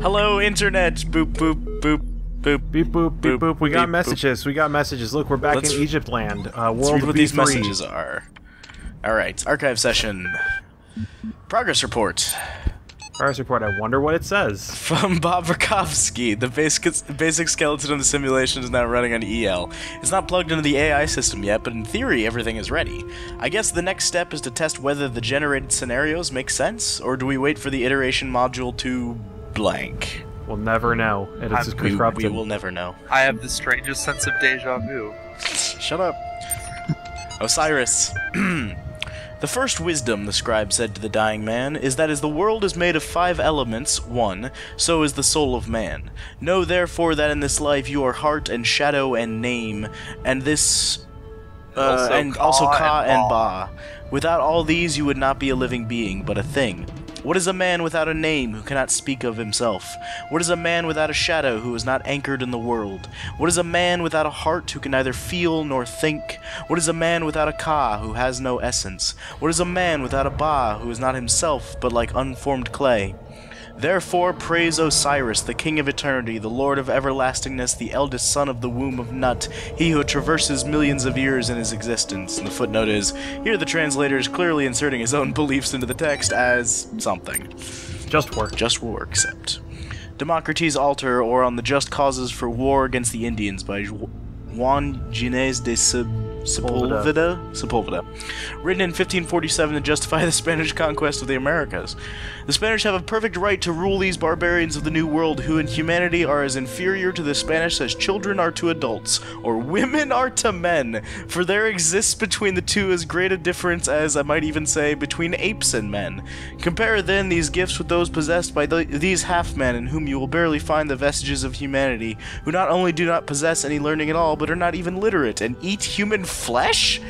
Hello, internet. Boop, boop, boop, boop. Beep, boop, beep, boop. We got messages. We got messages. Look, we're back in Egypt land. World read what B3. These messages are. All right. Archive session. Progress report. Progress report. I wonder what it says. From Bob Rakowski. The basic skeleton of the simulation is now running on EL. It's not plugged into the AI system yet, but in theory, everything is ready. I guess the next step is to test whether the generated scenarios make sense, or do we wait for the iteration module to blank? We'll never know. It is corrupted. We will never know. I have the strangest sense of deja vu. Shut up. Osiris. The first wisdom, the scribe said to the dying man, is that as the world is made of 5 elements, 1, so is the soul of man. Know therefore that in this life you are heart and shadow and name, and this... also ka and ba. Without all these you would not be a living being, but a thing. What is a man without a name who cannot speak of himself? What is a man without a shadow who is not anchored in the world? What is a man without a heart who can neither feel nor think? What is a man without a ka who has no essence? What is a man without a ba who is not himself but like unformed clay? Therefore praise Osiris, the king of eternity, the lord of everlastingness, the eldest son of the womb of Nut, he who traverses millions of years in his existence. And the footnote is, here the translator is clearly inserting his own beliefs into the text as something. Just war. Just war, except. Democracy's Altar, or on the Just Causes for War Against the Indians by Juan Ginés de Sepúlveda, written in 1547 to justify the Spanish conquest of the Americas. The Spanish have a perfect right to rule these barbarians of the New World, who in humanity are as inferior to the Spanish as children are to adults, or women are to men, for there exists between the two as great a difference as, I might even say, between apes and men. Compare then these gifts with those possessed by these half-men, in whom you will barely find the vestiges of humanity, who not only do not possess any learning at all, but are not even literate, and eat human flesh?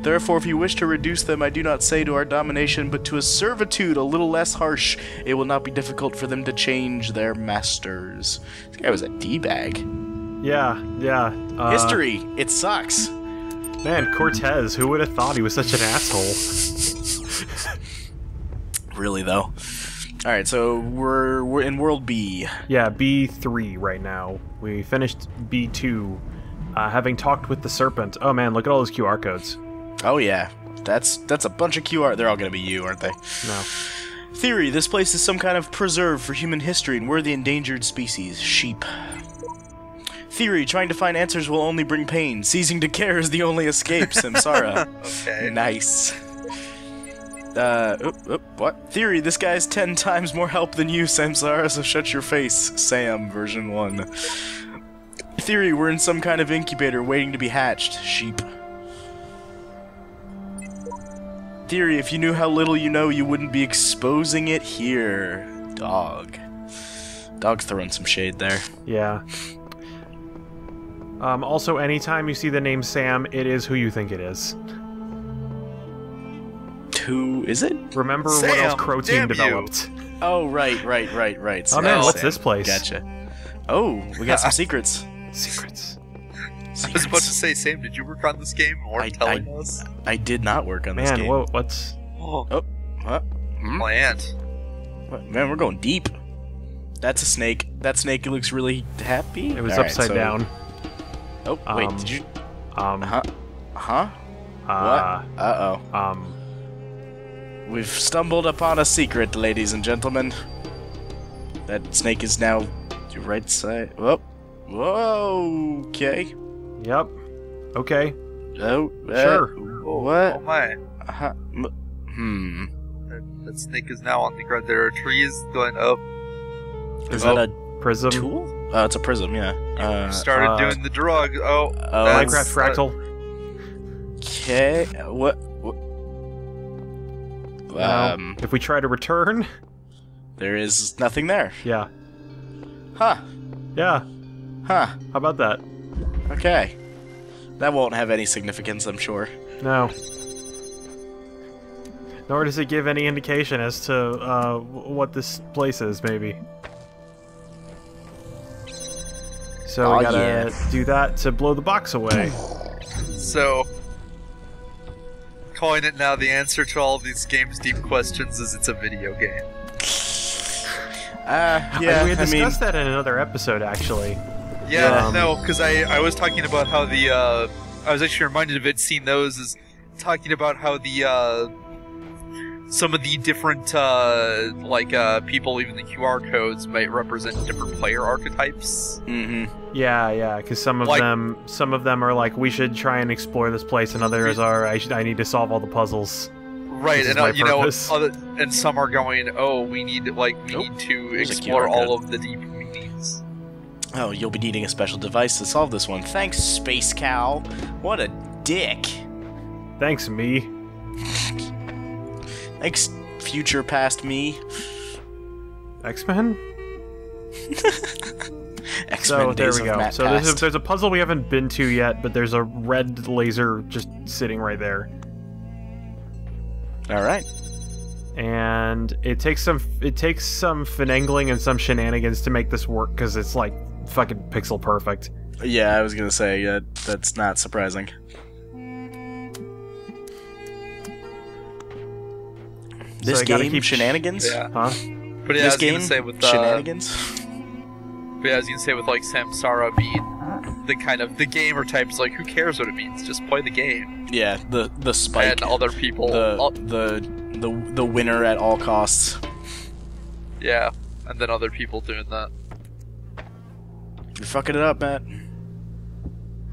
Therefore, if you wish to reduce them, I do not say to our domination, but to a servitude a little less harsh, it will not be difficult for them to change their masters. This guy was a D-bag. Yeah, yeah. History, it sucks. Man, Cortez, who would have thought he was such an asshole? Really, though. Alright, so we're in World B. Yeah, B3 right now. We finished B2. Having talked with the serpent. Oh man, look at all those QR codes. Oh yeah, that's a bunch of QR. They're all gonna be you, aren't they? No. Theory: this place is some kind of preserve for human history, and we're the endangered species, sheep. Theory: trying to find answers will only bring pain. Ceasing to care is the only escape. Samsara. Okay. Nice. What? Theory: this guy's 10 times more help than you, Samsara. So shut your face, Sam. Version 1. Theory, we're in some kind of incubator waiting to be hatched, sheep. Theory, if you knew how little you know, you wouldn't be exposing it here. Dog. Dog's throwing some shade there. Yeah. Also, anytime you see the name Sam, it is who you think it is. Who is it? Remember Sam, what else Croteam developed. Oh, right. Oh, man, what's this place? Gotcha. Oh, we got some secrets. Secrets. I was about to say, Sam, did you work on this game or telling us? I did not work on this game. Man, what's... Oh, what? Hmm? Plant. What? Man, we're going deep. That's a snake. That snake looks really happy. It was all upside down. Oh, wait, did you... What? Uh-oh. We've stumbled upon a secret, ladies and gentlemen. That snake is now to right side... Oh. Whoa, okay. Yep. Okay. Oh, sure. What? Oh, my. Hmm. That snake is now on the ground. There are trees going up. Is that a prism? Tool? It's a prism, yeah. You started doing the drug. Oh. Minecraft fractal. Okay. What? If we try to return... There is nothing there. Yeah. Huh. Yeah. Huh. How about that? Okay. That won't have any significance, I'm sure. No. Nor does it give any indication as to what this place is, maybe. So we gotta do that to blow the box away. So, calling it now, the answer to all of these games' deep questions is it's a video game. Yeah, we had discussed that in another episode, actually. Yeah, no, because I was talking about how the I was actually reminded of it. Seeing those is talking about how the some of the different people, even the QR codes, might represent different player archetypes. Mm-hmm. Yeah, yeah, because some of them are like, we should try and explore this place, and others are, I need to solve all the puzzles. Right, and you know, and some are going, oh, we need to explore all of the deep meanings. Oh, you'll be needing a special device to solve this one. Thanks, Space Cow. What a dick. Thanks, me. Thanks, future past me. X-Men? X-Men. So there we go. So there's a puzzle we haven't been to yet, but there's a red laser just sitting right there. All right, and it takes some finagling and some shenanigans to make this work, because it's like fucking pixel perfect. Yeah, I was gonna say that's not surprising. This game keep shenanigans, yeah. Huh? But yeah, this game with shenanigans. But yeah, I was gonna say with like Samsara being the kind of the gamer types, like who cares what it means? Just play the game. Yeah, the spike and other people, the winner at all costs. Yeah, and then other people doing that. You're fucking it up, Matt.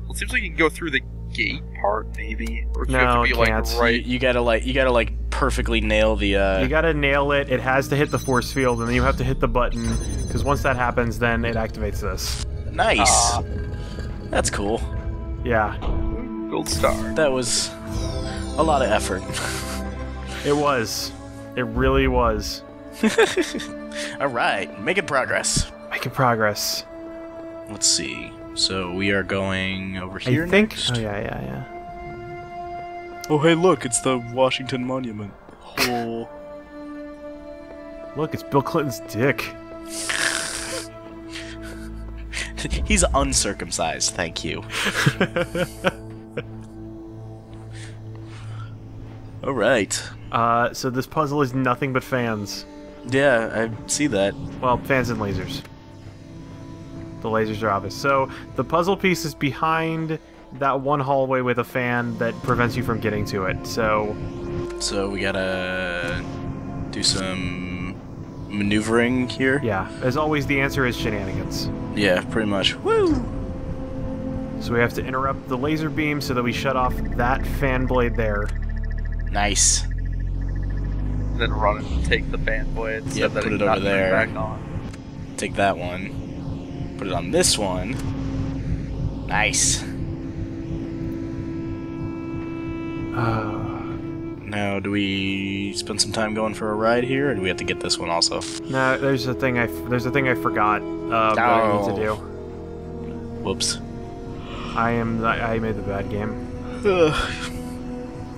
Well, it seems like you can go through the gate part, maybe. Or no, you have to be, can't. Like, right. You gotta perfectly nail the. You gotta nail it. It has to hit the force field, and then you have to hit the button, because once that happens, then it activates this. Nice. That's cool. Yeah. Gold star. That was a lot of effort. It was. It really was. All right, making progress. Making progress. Let's see. So we are going over here. I think. Next. Oh yeah. Oh hey, look! It's the Washington Monument. Oh. Look, it's Bill Clinton's dick. He's uncircumcised. Thank you. All right. So this puzzle is nothing but fans. Yeah, I see that. Well, fans and lasers. The lasers are obvious. So the puzzle piece is behind that one hallway with a fan that prevents you from getting to it. So we gotta do some maneuvering here. Yeah. As always, the answer is shenanigans. Yeah, pretty much. Woo! So we have to interrupt the laser beam so that we shut off that fan blade there. Nice. Then run and take the fan blade. Yeah, put it over there. Back on. Take that one. Put it on this one. Nice. Now, do we spend some time going for a ride here, or do we have to get this one also? No, there's a thing I forgot. What I need to do. Whoops. I made the bad game. Ugh.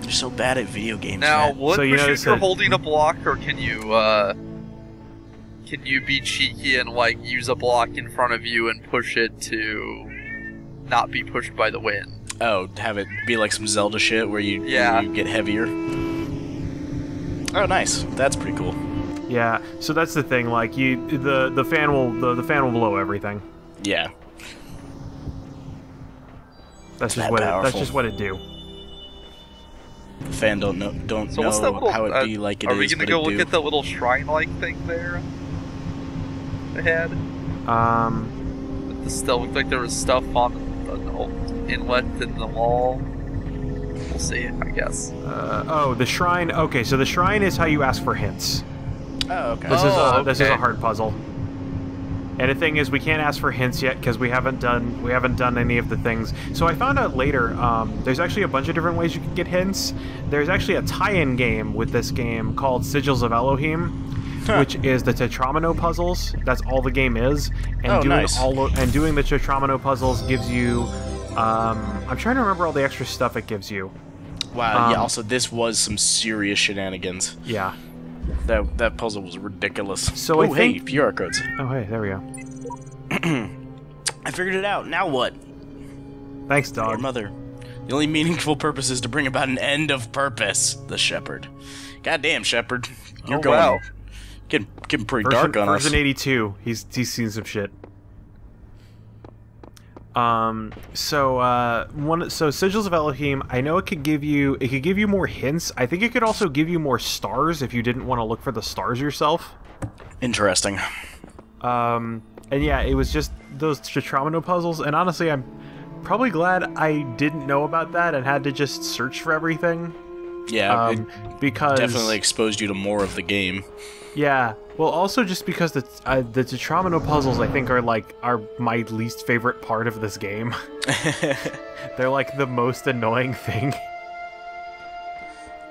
You're so bad at video games. Now, Matt. So you if you're holding a block, or can you be cheeky and like use a block in front of you and push it to not be pushed by the wind? Oh, have it be like some Zelda shit where you get heavier. Oh, nice. That's pretty cool. Yeah. So that's the thing. Like the fan will blow everything. Yeah. That's just what it do. The fan don't know how it'd be like it is. Are we gonna go look at the little shrine-like thing there ahead? It still looked like there was stuff on the inlet in the wall. We'll see, I guess. Oh, the shrine. Okay, so the shrine is how you ask for hints. Oh, okay. This is a hard puzzle. And the thing is, we can't ask for hints yet because we haven't done any of the things. So I found out later, there's actually a bunch of different ways you can get hints. There's actually a tie-in game with this game called Sigils of Elohim, which is the Tetromino puzzles. That's all the game is. And doing the Tetromino puzzles gives you. I'm trying to remember all the extra stuff it gives you. Wow. Yeah. Also, this was some serious shenanigans. Yeah. That puzzle was ridiculous. So hey, QR codes. Oh, hey, there we go. I figured it out. Now what? Thanks, dog. Your mother. The only meaningful purpose is to bring about an end of purpose. The shepherd. Goddamn, shepherd. You're going. Wow. Getting pretty dark on us. Version 82. He's seen some shit. So Sigils of Elohim, I know it could give you more hints. I think it could also give you more stars if you didn't want to look for the stars yourself. Interesting. And yeah, it was just those Tetromino puzzles, and honestly, I'm probably glad I didn't know about that and had to just search for everything. Yeah, because definitely exposed you to more of the game. Yeah, well, also just because the Tetromino puzzles, I think, are my least favorite part of this game. They're like the most annoying thing.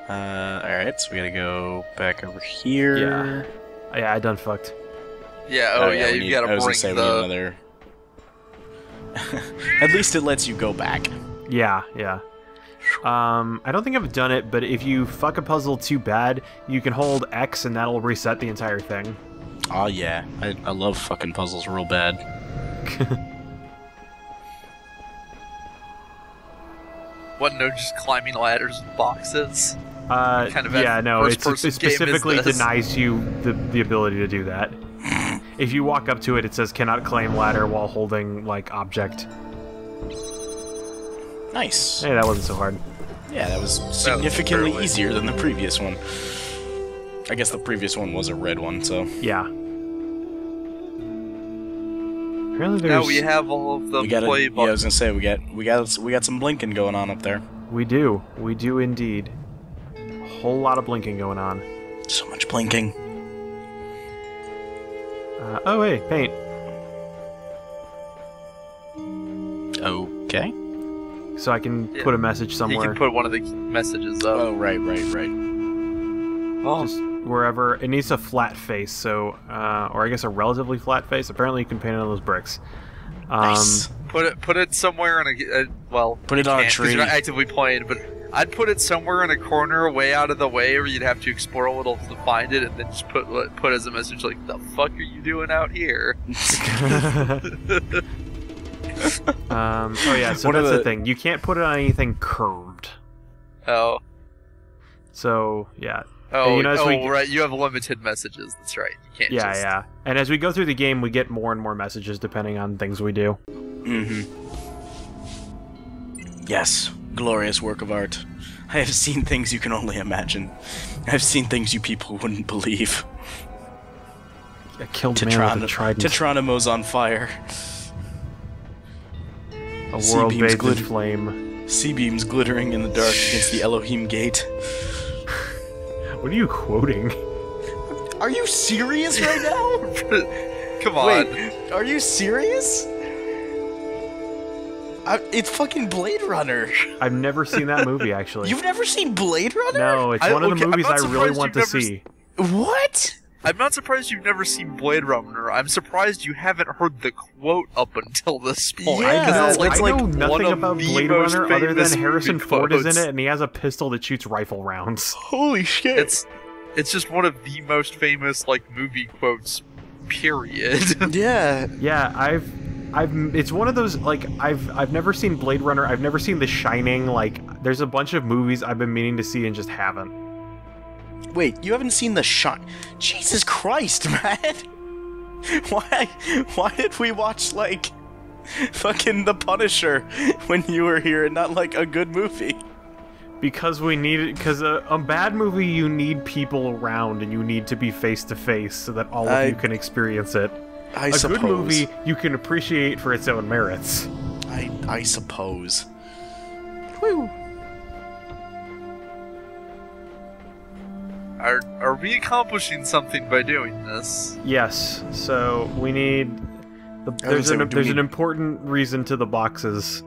Alright, so we gotta go back over here. Yeah, I done fucked. Yeah, oh yeah, you gotta break the... Another... At least it lets you go back. Yeah, yeah. I don't think I've done it, but if you fuck a puzzle too bad, you can hold X and that'll reset the entire thing. Oh yeah, I love fucking puzzles real bad. Wasn't no just climbing ladders and boxes? No, it specifically denies you the ability to do that. If you walk up to it, it says cannot climb ladder while holding, like, object. Nice. Hey, that wasn't so hard. Yeah, that was significantly easier than the previous one. I guess the previous one was a red one, so... Yeah. Apparently there's... Now we have all of the play buttons. Yeah, I was gonna say, we got some blinking going on up there. We do. We do indeed. A whole lot of blinking going on. So much blinking. Oh, hey, paint. Okay. So I can put a message somewhere. You can put one of the messages up. Oh, right. Oh. Just wherever. It needs a flat face, so... or I guess a relatively flat face. Apparently you can paint it on those bricks. Nice. Put it somewhere on a... well, put it on a tree. You're not actively playing, but I'd put it somewhere in a corner way out of the way where you'd have to explore a little to find it, and then just put as a message like, the fuck are you doing out here? Oh yeah, so that's the thing. You can't put it on anything curved. Oh. So, yeah. Oh, right, you have limited messages, that's right. You can't yeah. And as we go through the game, we get more and more messages depending on things we do. Mm-hmm. Yes, glorious work of art. I have seen things you can only imagine. I've seen things you people wouldn't believe. I killed man with a trident. Tetromino's on fire. A world bathed in flame. Sea beams glittering in the dark against the Elohim gate. What are you quoting? Are you serious right now? Come on. Wait, are you serious? It's fucking Blade Runner. I've never seen that movie, actually. You've never seen Blade Runner? No, it's one of the movies I really want to see. What? I'm not surprised you've never seen Blade Runner. I'm surprised you haven't heard the quote up until this point. Yeah, I know nothing about Blade Runner other than Harrison Ford is in it and he has a pistol that shoots rifle rounds. Holy shit. It's just one of the most famous movie quotes, period. Yeah. Yeah, it's one of those, I've never seen Blade Runner, I've never seen The Shining, there's a bunch of movies I've been meaning to see and just haven't. Wait, you haven't seen The Shining? Jesus Christ, man! Why did we watch, fucking The Punisher when you were here and not, a good movie? Because we needed... Because a bad movie, you need people around and you need to be face-to-face so that all of you can experience it. A good movie, you can appreciate for its own merits. I suppose. Woo! Are we accomplishing something by doing this? Yes. So we need. There's an important reason to the boxes.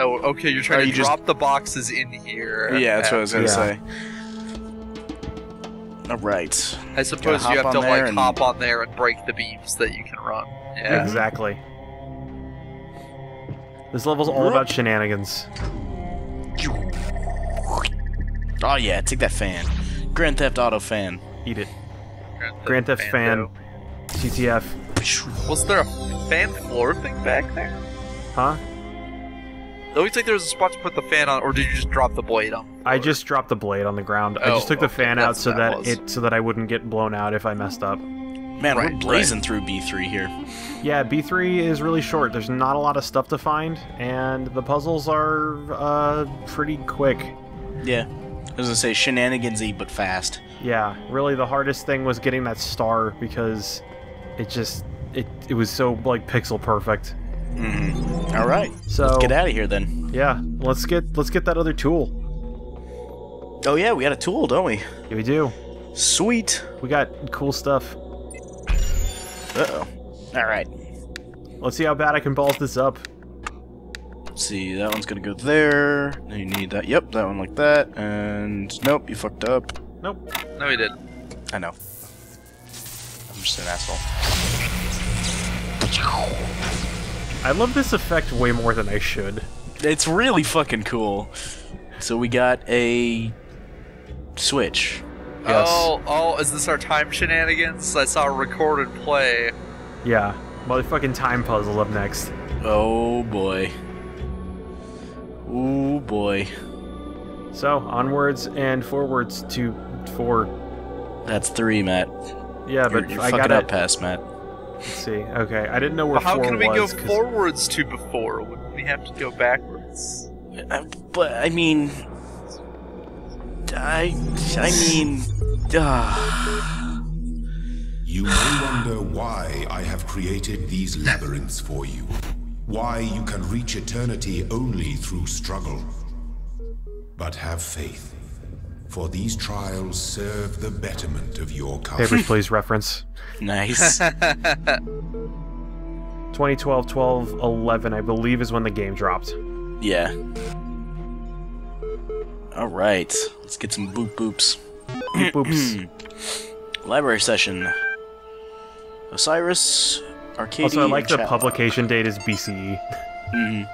Oh, okay. You're trying to drop the boxes in here. Yeah, that's what I was gonna say. All right. I suppose you have to hop on there and break the beams that you can run. Yeah. Exactly. This level's all about shenanigans. Oh yeah, take that fan. Grand Theft Auto fan. Eat it. Grand Theft fan. GTF. Was there a fan floor thing back there? Huh? It looks like there was a spot to put the fan on, or did you just drop the blade on? I just dropped the blade on the ground. I just took the fan out so that I wouldn't get blown out if I messed up. Man, we're blazing through B3 here. Yeah, B3 is really short. There's not a lot of stuff to find, and the puzzles are pretty quick. Yeah. I was going to say, shenanigans-y, but fast. Yeah, really the hardest thing was getting that star, because it just... It was so, like, pixel perfect. Mm. All right. So let's get out of here, then. Yeah, let's get that other tool. Oh, yeah, we got a tool, don't we? Yeah, we do. Sweet. We got cool stuff. Uh-oh. All right. Let's see how bad I can balls this up. See, that one's gonna go there. You need that. Yep, that one like that. And nope, you fucked up. Nope. No, you did. I know. I'm just an asshole. I love this effect way more than I should. It's really fucking cool. So we got a switch. Yes. Oh, is this our time shenanigans? I saw recorded play. Yeah, motherfucking time puzzle up next. Oh boy. Ooh boy. So, onwards and forwards to 4. That's 3, Matt. Yeah, but you're I got up past Matt. Let's see. Okay, I didn't know where 4 was. How can we go forwards to before? Wouldn't we have to go backwards? But I mean. You may wonder why I have created these labyrinths for you. Why you can reach eternity only through struggle. But have faith, for these trials serve the betterment of your cause. Papers, please, reference. Nice. 2012, 12, 11, I believe is when the game dropped. Yeah. Alright, let's get some boop-boops. Boop-boops. Library session. Osiris... Arcadian also, I like the publication date is BCE. Mm-hmm.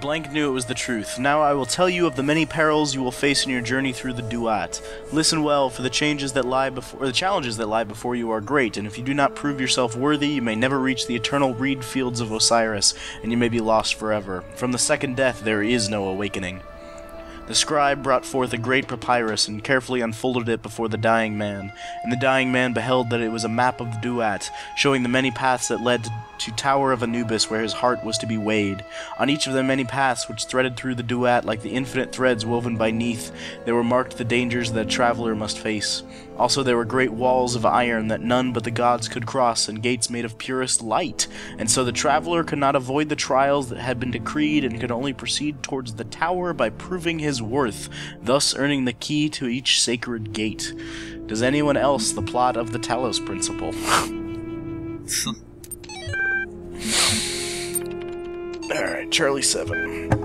Blank knew it was the truth. Now I will tell you of the many perils you will face in your journey through the Duat. Listen well, for the challenges that lie before you are great, and if you do not prove yourself worthy, you may never reach the eternal reed fields of Osiris, and you may be lost forever. From the second death, there is no awakening. The scribe brought forth a great papyrus and carefully unfolded it before the dying man, and the dying man beheld that it was a map of Duat, showing the many paths that led to Tower of Anubis where his heart was to be weighed. On each of the many paths which threaded through the Duat like the infinite threads woven by Neith, there were marked the dangers that a traveler must face. Also there were great walls of iron that none but the gods could cross, and gates made of purest light, and so the traveler could not avoid the trials that had been decreed and could only proceed towards the tower by proving his worth, thus earning the key to each sacred gate. Does anyone else the plot of the Talos Principle? Alright, Charlie 7.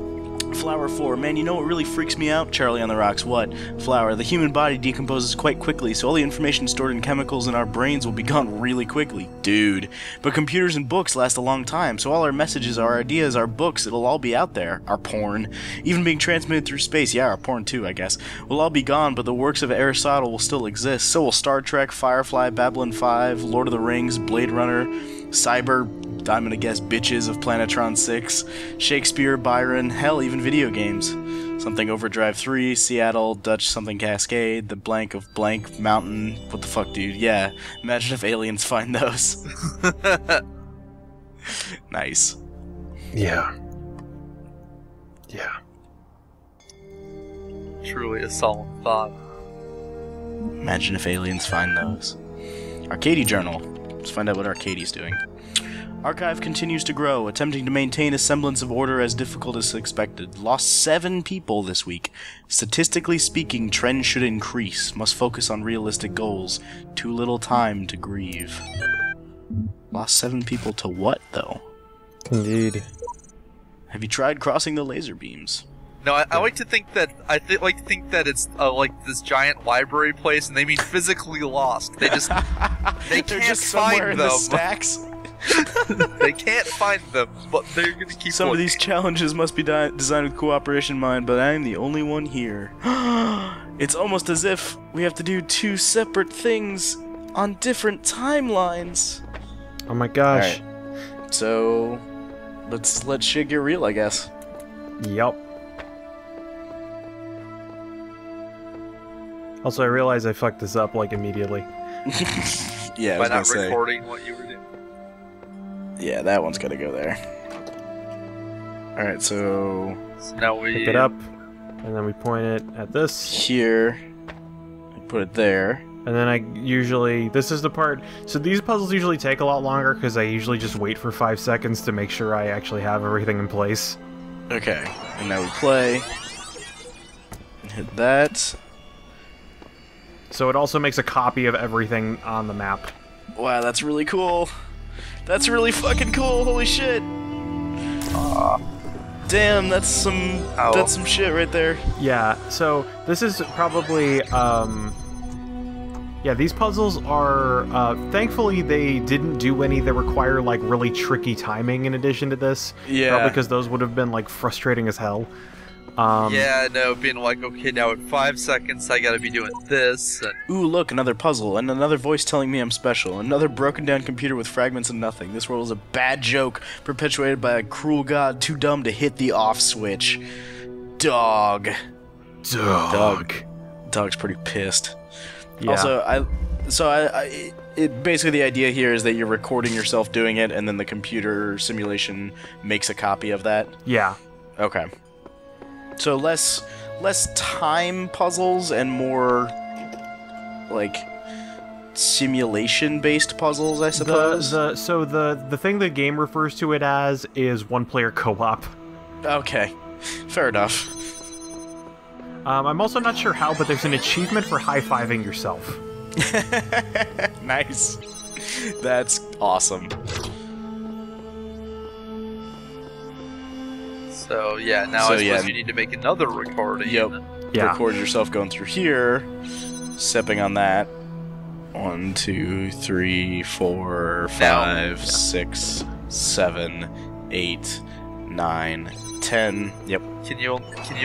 Flower 4. Man, you know what really freaks me out? Charlie on the Rocks, what? Flower, the human body decomposes quite quickly, so all the information stored in chemicals in our brains will be gone really quickly. Dude. But computers and books last a long time, so all our messages, our ideas, our books, it'll all be out there. Our porn. Even being transmitted through space, yeah, our porn too, I guess. Will all be gone, but the works of Aristotle will still exist. So will Star Trek, Firefly, Babylon 5, Lord of the Rings, Blade Runner, Cyber... I'm gonna guess bitches of Planetron 6, Shakespeare, Byron, hell, even video games. Something Overdrive 3, Seattle, Dutch something Cascade, the blank of blank mountain. What the fuck, dude? Yeah, imagine if aliens find those. Nice. Yeah. Yeah. Truly a solemn thought. Imagine if aliens find those. Arcady Journal. Let's find out what Arcady's doing. Archive continues to grow, attempting to maintain a semblance of order as difficult as expected. Lost 7 people this week. Statistically speaking, trend should increase. Must focus on realistic goals. Too little time to grieve. Lost 7 people to what, though? Indeed. Have you tried crossing the laser beams? No, I like to think that it's like this giant library place, and they mean physically lost. They just they can't just find them. In the stacks. They can't find them, but they're gonna keep. Some of these challenges must be designed with cooperation in mind, but I am the only one here. It's almost as if we have to do 2 separate things on different timelines. Oh my gosh! Right. So let's let shit get real, I guess. Yup. Also, I realize I fucked this up, like, immediately. Yeah, by not recording what you were doing. Yeah, that one's gotta go there. Alright, so now we pick it up, and then we point it at this. Here. I put it there. And then I usually, this is the part, so these puzzles usually take a lot longer because I usually just wait for 5 seconds to make sure I actually have everything in place. Okay, and now we play. Hit that. So it also makes a copy of everything on the map. Wow, that's really cool. That's really fucking cool, holy shit! Damn, that's some shit right there. Yeah, so this is probably, yeah, these puzzles are, thankfully they didn't do any that require, like, really tricky timing in addition to this. Yeah. Probably because those would have been, like, frustrating as hell. Yeah, no, being like, okay, now at 5 seconds I gotta be doing this. And... Ooh, look, another puzzle, and another voice telling me I'm special. Another broken-down computer with fragments and nothing. This world is a bad joke, perpetuated by a cruel god too dumb to hit the off switch. Dog. Dog. Dog's pretty pissed. Yeah. Also, basically the idea here is that you're recording yourself doing it, and then the computer simulation makes a copy of that. Yeah. Okay. So less time puzzles and more, like, simulation-based puzzles, I suppose. So the thing the game refers to it as is one-player co-op. Okay, fair enough. I'm also not sure how, but there's an achievement for high-fiving yourself. Nice. That's awesome. So, yeah, now I suppose you need to make another recording. Yep. Yeah. Record yourself going through here, stepping on that. 1, 2, 3, 4, 5, 6, 7, 8, 9, 10. Yep. Can you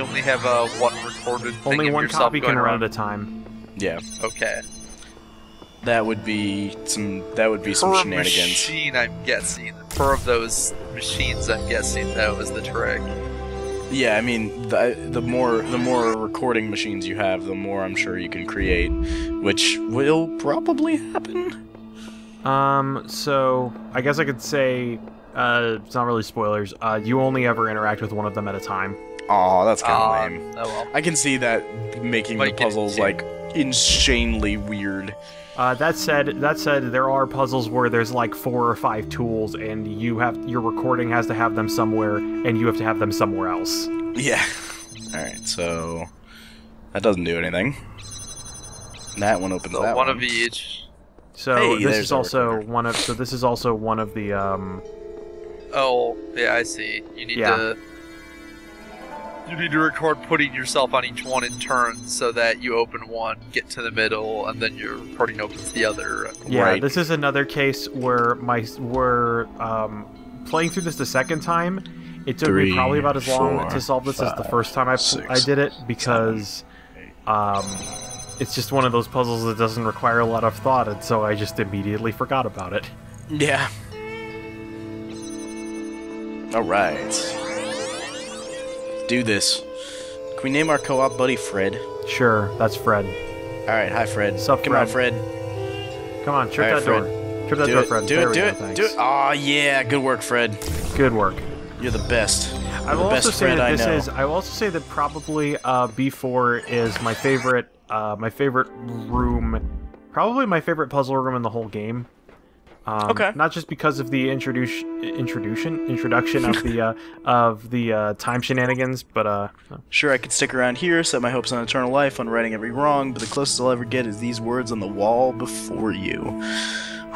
only have one recorded thing? Only one copy can run at a time. Yeah. Okay. That would be some shenanigans. Machine, I'm guessing. Per of those machines, I'm guessing that was the trick. Yeah, I mean, the more recording machines you have, the more I'm sure you can create, which will probably happen. So I guess I could say, it's not really spoilers. You only ever interact with one of them at a time. Aw, that's kind of lame. Oh well. I can see that making the puzzles like insanely weird. That said, there are puzzles where there's like 4 or 5 tools, and your recording has to have them somewhere, and you have to have them somewhere else. Yeah. All right, so that doesn't do anything. That one opens that one of each. So hey, this is also one of the. Oh yeah, I see. You need to record putting yourself on each one in turn so that you open one, get to the middle, and then your recording opens the other. Yeah, right. This is another case where playing through this the second time, it took me probably about as long to solve this as the first time I did it, because it's just one of those puzzles that doesn't require a lot of thought, and so I just immediately forgot about it. Yeah. All right. Do this. Can we name our co-op buddy Fred? Sure, that's Fred. Alright, hi Fred. Sup, Fred. Come on, Fred. Come on, trip that door. Trip that door, Fred. Do it. Aw, yeah, good work, Fred. Good work. You're the best. I will also say that this is. I will also say that probably B4 is my favorite. My favorite room. Probably my favorite puzzle room in the whole game. Okay. Not just because of the introduction of the time shenanigans, but no. Sure, I could stick around here, set my hopes on eternal life, on righting every wrong, but the closest I'll ever get is these words on the wall before you.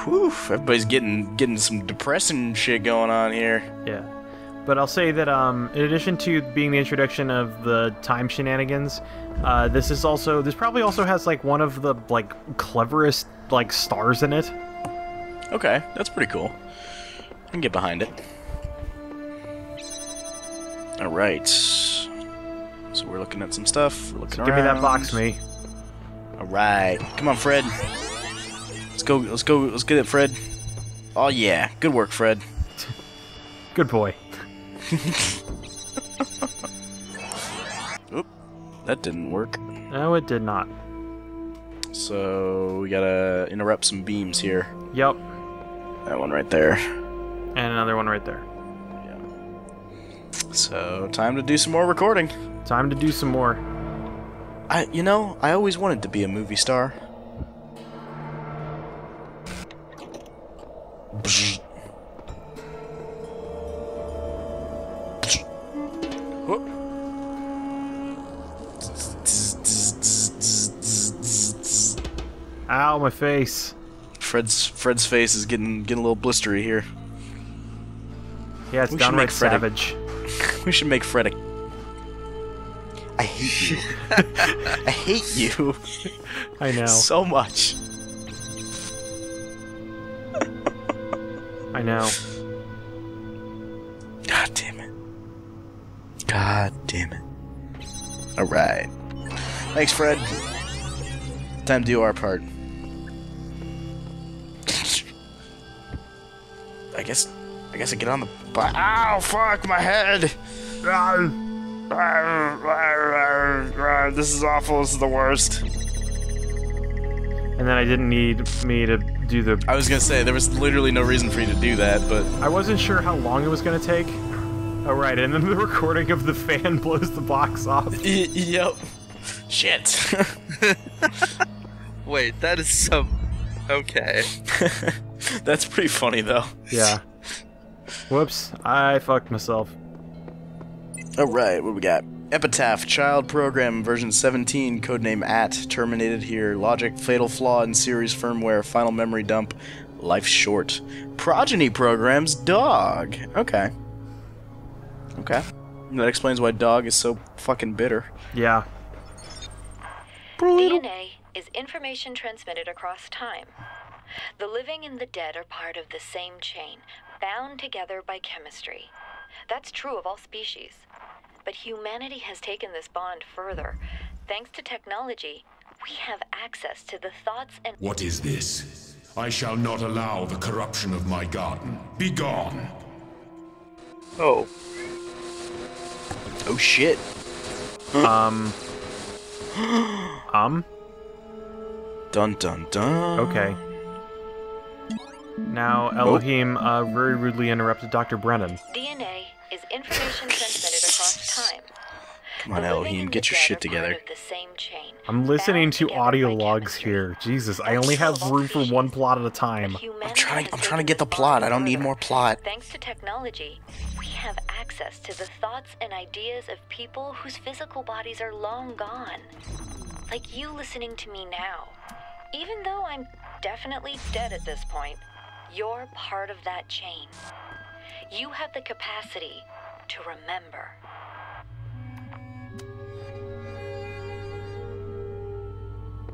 Whew! Everybody's getting some depressing shit going on here. Yeah, but I'll say that in addition to being the introduction of the time shenanigans, this probably also has like one of the like cleverest like stars in it. Okay, that's pretty cool. I can get behind it. Alright. So we're looking at some stuff. We're looking around. Give me that box, me. Alright. Come on, Fred. Let's get it, Fred. Oh yeah. Good work, Fred. Good boy. Oop. That didn't work. No, it did not. So we gotta interrupt some beams here. Yep. That one right there. And another one right there. Yeah. So time to do some more recording. Time to do some more. You know, I always wanted to be a movie star. Ow, my face. Fred's face is getting a little blistery here. Yeah, it's downright savage. We should make Fred a... I hate you. I hate you. I know. So much. I know. God damn it. God damn it. Alright. Thanks, Fred. Time to do our part. I guess I get on the... Ow, fuck, my head! This is awful. This is the worst. And then I didn't need me to do the... I was gonna say, there was literally no reason for you to do that, but... I wasn't sure how long it was gonna take. Oh, right, and then the recording of the fan blows the box off. Yep. Shit. Wait, that is so... Okay. That's pretty funny, though. Yeah. Whoops, I fucked myself. Alright, what do we got? Epitaph, child program, version 17, codename at, terminated here, logic, fatal flaw in series firmware, final memory dump, life short. Progeny programs, dog. Okay. Okay. That explains why dog is so fucking bitter. Yeah. DNA is information transmitted across time. The living and the dead are part of the same chain, bound together by chemistry. That's true of all species. But humanity has taken this bond further. Thanks to technology, we have access to the thoughts and... What is this? I shall not allow the corruption of my garden. Be gone! Oh. Oh shit. Dun dun dun. Okay. Now, Elohim very rudely interrupted Dr. Brennan. DNA is information transmitted across time. Come on, Elohim, get your shit together. I'm listening to audio logs here. Jesus, I only have room for one plot at a time. I'm trying to get the plot. I don't need more plot. Thanks to technology, we have access to the thoughts and ideas of people whose physical bodies are long gone. Like you listening to me now. Even though I'm definitely dead at this point, you're part of that chain. You have the capacity to remember.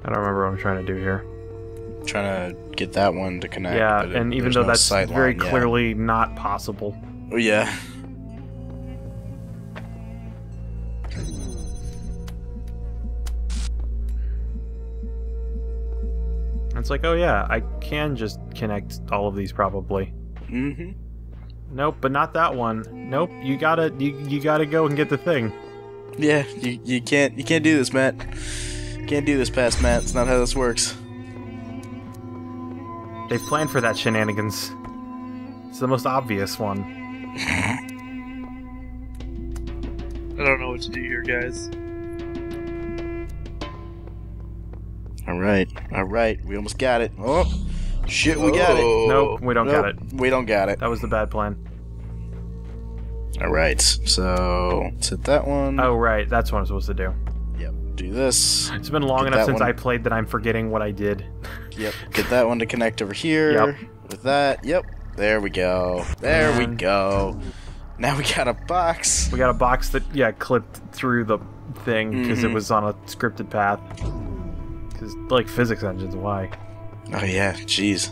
I don't remember what I'm trying to do here. I'm trying to get that one to connect. Yeah, and even though that's very clearly not possible. Oh, yeah. It's like, oh yeah, I can just connect all of these probably. Mm-hmm. Nope, but not that one. Nope, you gotta go and get the thing. Yeah, you can't do this, Matt. Can't do this past Matt. It's not how this works. They've planned for that shenanigans. It's the most obvious one. I don't know what to do here, guys. Alright, alright, we almost got it. Oh, shit, we got it. Nope, we don't got it. We don't got it. That was the bad plan. Alright, so let's hit that one. Oh, right, that's what I'm supposed to do. Yep, do this. It's been long enough since I played that I'm forgetting what I did. Yep, get that one to connect over here. Yep. With that, yep, there we go. There we go. Now we got a box. We got a box that, yeah, clipped through the thing because it was on a scripted path. Because, like, physics engines, why? Oh, yeah, jeez.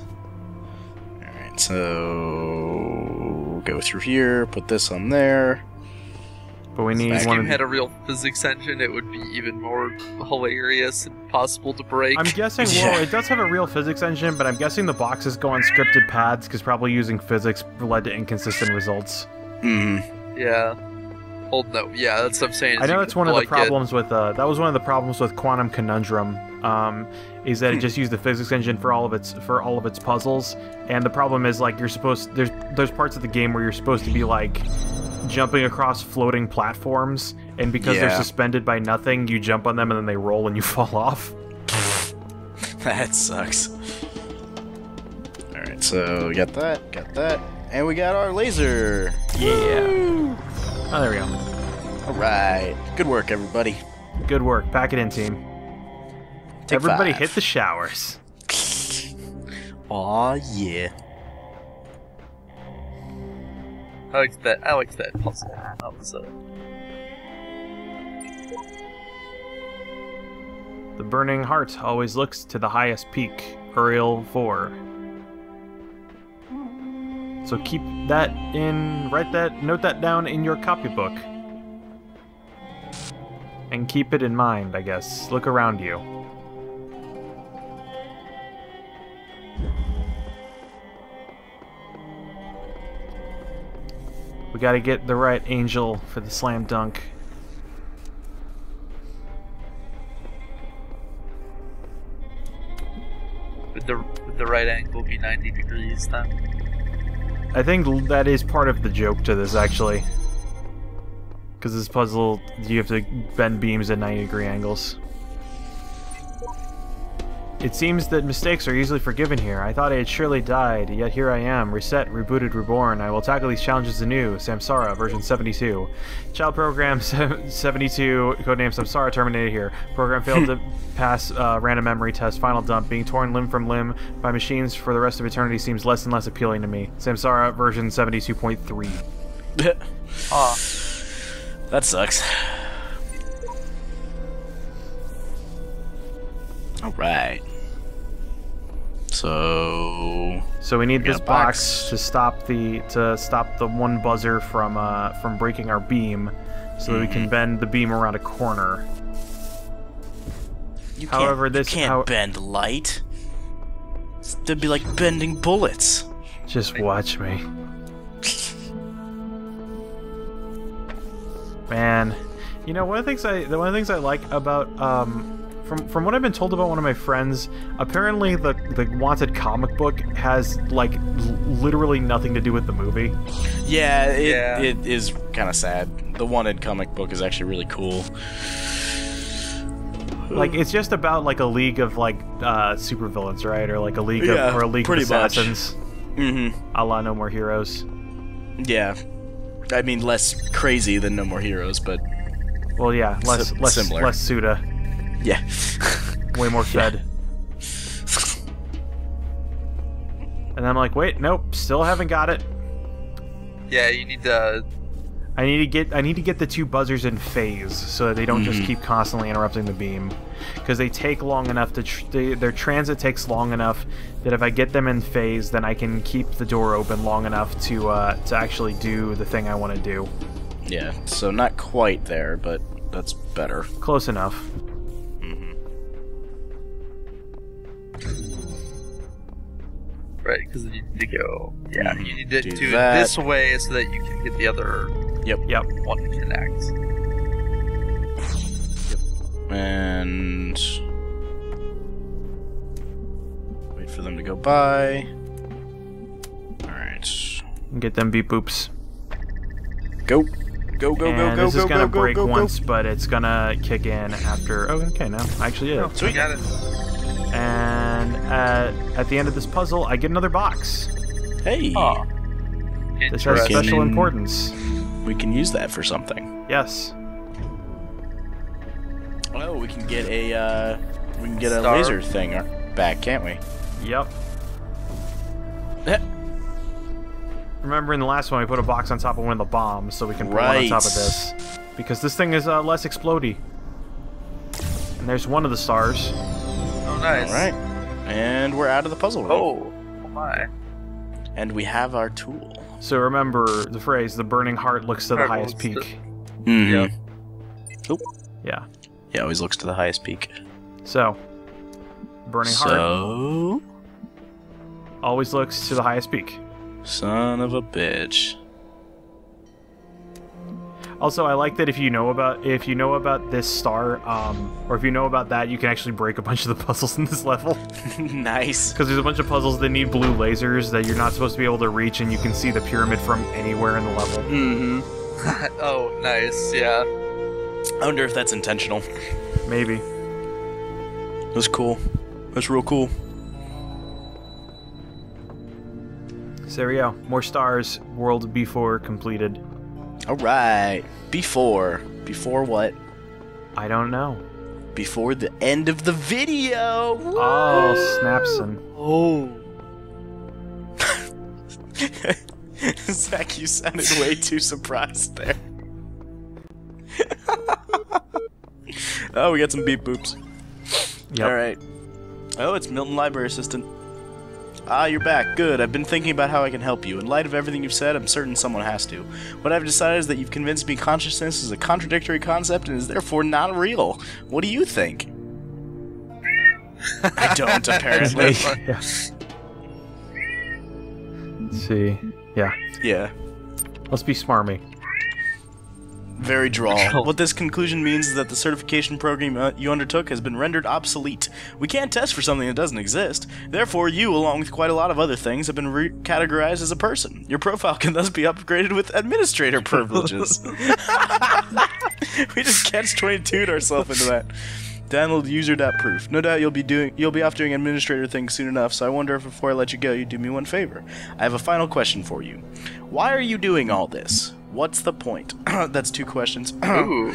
Alright, so... Go through here, put this on there. But we need one... If this game had a real physics engine, it would be even more hilarious and possible to break. I'm guessing, well, it does have a real physics engine, but I'm guessing the boxes go on scripted paths, because probably using physics led to inconsistent results. Yeah. Old note. Yeah, that's what I'm saying. I know that's one of the problems with that was one of the problems with Quantum Conundrum, is that it just used the physics engine for all of its puzzles, and the problem is like you're supposed there's parts of the game where you're supposed to be like jumping across floating platforms, and because they're suspended by nothing, you jump on them and then they roll and you fall off. That sucks. All right, so we got that, and we got our laser. Yeah. Woo! Oh, there we go. All right. Good work, everybody. Good work. Pack it in, team. Take everybody five. Hit the showers. Aw, yeah. I liked that. I liked that puzzle. That was The burning heart always looks to the highest peak, Uriel IV. So keep that in, write that, note that down in your copybook. And keep it in mind, I guess. Look around you. We gotta get the right angel for the slam dunk. Would the right angle be 90 degrees then? I think that is part of the joke to this, actually. Because this puzzle, you have to bend beams at 90-degree angles. It seems that mistakes are easily forgiven here. I thought I had surely died, yet here I am, reset, rebooted, reborn. I will tackle these challenges anew. Samsara, version 72. Child program 72, codename Samsara, terminated here. Program failed to pass random memory test, final dump. Being torn limb from limb by machines for the rest of eternity seems less and less appealing to me. Samsara, version 72.3. Aw. That sucks. Alright. So we need this box to stop the one buzzer from breaking our beam, so that we can bend the beam around a corner. You can't bend light. That'd be like bending bullets. Just watch me, man. You know, one of the things I like about From what I've been told about one of my friends, apparently the Wanted comic book has, like, literally nothing to do with the movie. Yeah, it is kind of sad. The Wanted comic book is actually really cool. Like, it's just about, like, a league of, like, supervillains, right? Or, like, a league of assassins. Mm-hmm. A la No More Heroes. Yeah. I mean, less crazy than No More Heroes, but... Well, yeah, less Suda. Yeah. Way more fed. And I'm like, wait, nope, still haven't got it. Yeah, you need to. I need to get the two buzzers in phase so that they don't just keep constantly interrupting the beam, because they take long enough to their transit takes long enough that if I get them in phase, then I can keep the door open long enough to actually do the thing I want to do. Yeah. So not quite there, but that's better. Close enough. Right, because you need to go. Yeah, you need to do this way so that you can get the other. Yep. One to connect. Yep. And wait for them to go by. All right. Get them beep boops. Go. This is gonna break once, but it's gonna kick in after. Oh, okay, no, actually, yeah. So we got it. And at the end of this puzzle, I get another box. Hey! Oh. This has special importance. We can use that for something. Yes. Oh, we can get a Star laser thing back, can't we? Yep. Remember in the last one, we put a box on top of one of the bombs, so we can put one on top of this, because this thing is less explodey. And there's one of the stars. Oh, nice. Alright. And we're out of the puzzle room. Oh, my. And we have our tool. So remember the phrase, the burning heart looks to the highest peak. Yeah. Yeah, always looks to the highest peak. So, burning heart always looks to the highest peak. Son of a bitch. Also, I like that if you know about this star, or if you know about that, you can actually break a bunch of the puzzles in this level. Nice. Because there's a bunch of puzzles that need blue lasers that you're not supposed to be able to reach, and you can see the pyramid from anywhere in the level. Mm-hmm. Oh, nice. Yeah. I wonder if that's intentional. Maybe. It was cool. It was real cool. So there we go. More stars. World B4 completed. All right. B4. Before what? I don't know. Before the end of the video. Woo! Oh, Snapson. Oh. Zach, you sounded way too surprised there. Oh, we got some beep boops. Yep. All right. Oh, it's Milton Library Assistant. Ah, you're back. Good. I've been thinking about how I can help you. In light of everything you've said, I'm certain someone has to. What I've decided is that you've convinced me consciousness is a contradictory concept and is therefore not real. What do you think? I don't, apparently. Yeah. Let's see. Yeah. Yeah. Let's be smarmy. Very drawl. What this conclusion means is that the certification program you undertook has been rendered obsolete. We can't test for something that doesn't exist. Therefore, you, along with quite a lot of other things, have been recategorized as a person. Your profile can thus be upgraded with administrator privileges. We just catch-22'd ourselves into that. Download user.proof. No doubt you'll be off doing administrator things soon enough, so I wonder if before I let you go, you do me one favor. I have a final question for you. Why are you doing all this? What's the point? That's two questions. Ooh.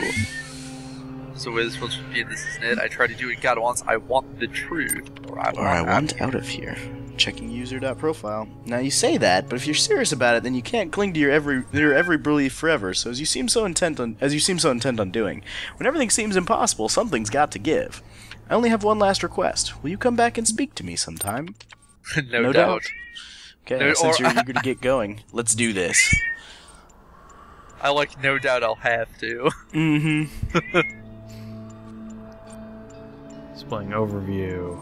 So what is supposed to be, this isn't it. I try to do what God wants. I want the truth. Or I want out of here. Checking user.profile. Now you say that, but if you're serious about it, then you can't cling to your every belief forever. So as you seem so intent on doing, when everything seems impossible, something's got to give. I only have one last request. Will you come back and speak to me sometime? No doubt. Okay, since you're eager to get going, let's do this. I like, no doubt I'll have to. Mm-hmm. Displaying overview.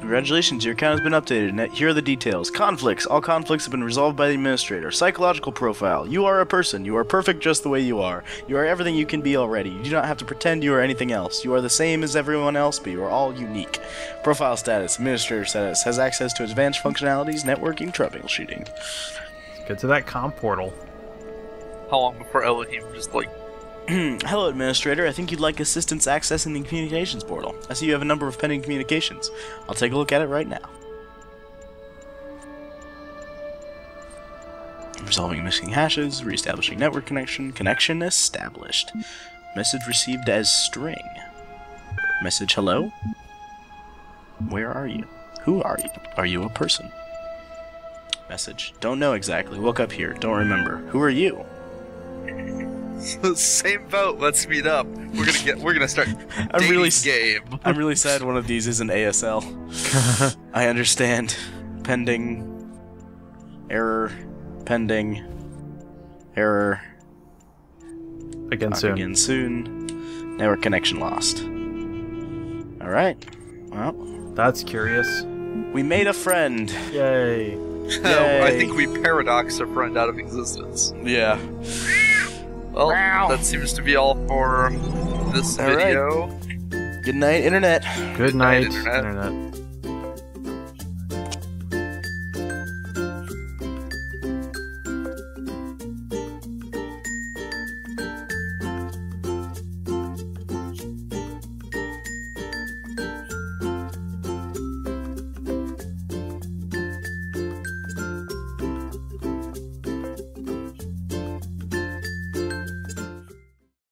Congratulations, your account has been updated. Here are the details. Conflicts. All conflicts have been resolved by the administrator. Psychological profile. You are a person. You are perfect just the way you are. You are everything you can be already. You do not have to pretend you are anything else. You are the same as everyone else, but you are all unique. Profile status. Administrator status. Has access to advanced functionalities, networking, troubleshooting. Let's get to that comp portal. How long before Elohim just like... Hello, Administrator. I think you'd like assistance accessing the communications portal. I see you have a number of pending communications. I'll take a look at it right now. Resolving missing hashes, reestablishing network connection, connection established. Message received as string. Message hello? Where are you? Who are you? Are you a person? Message. Don't know exactly. Woke up here. Don't remember. Who are you? Same boat. Let's meet up. We're gonna start. I'm really sad one of these isn't ASL. I understand. Pending. Error. Pending. Error. Again soon. Network connection lost. All right. Well, that's curious. We made a friend. Yay. No, I think we paradox a friend out of existence. Yeah. Well, that seems to be all for this video. Right. Good night, Internet. Good night, Internet.